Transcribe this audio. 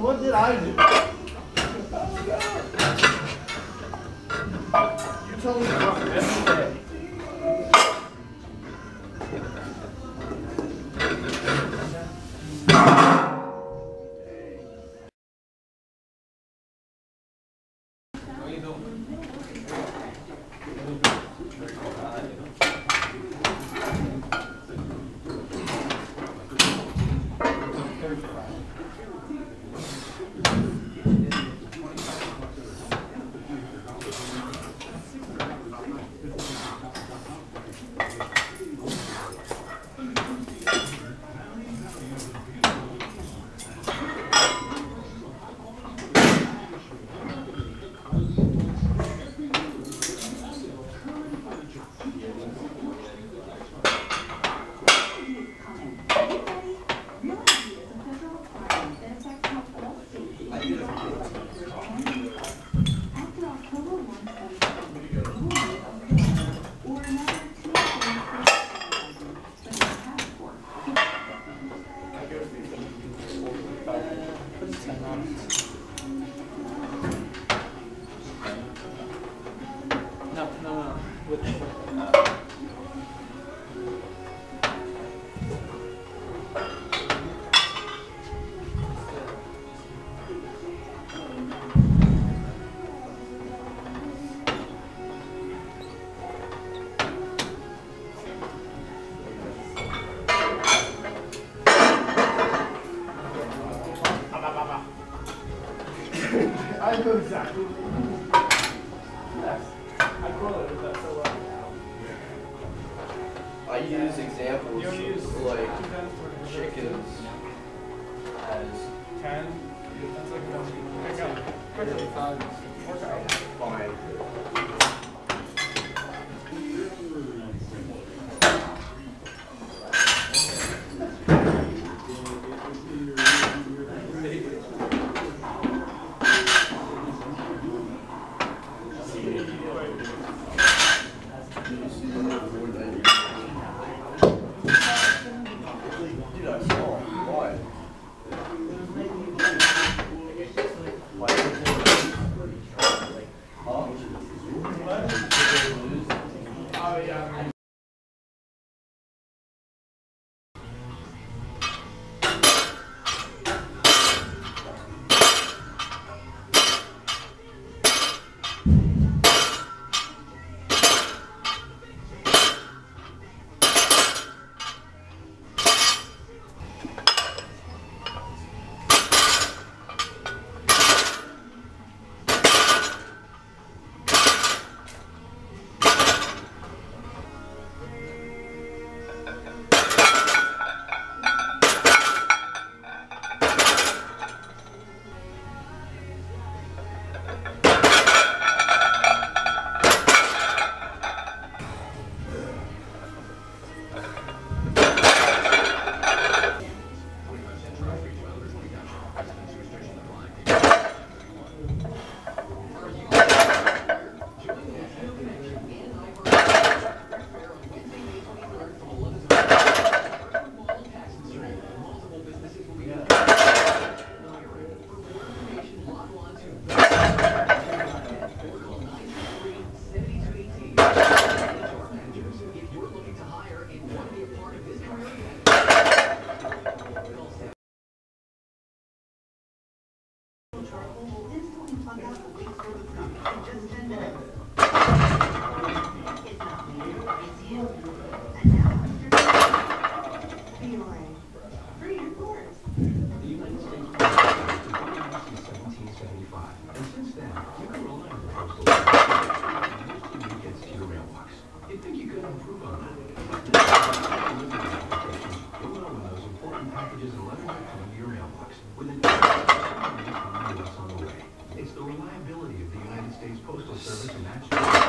What did I do? Oh, you told me about yesterday. How you doing? No. With I know exactly. Yes. I call it that so well. I use examples of like chickens as 10. That's like fine. Like, huh? charcoal will instantly plug out the leak so it's not in just 10 minutes. It's not me, it's you. And now Mr. Fiore. Free your course. The United States was founded in 1775, and since then, you can rely on the postal service and most of you gets to your mailbox. You'd think you could improve on that, but packages and letters come to your mailbox within 2 minutes on the way. It's the reliability of the United States Postal Service and that's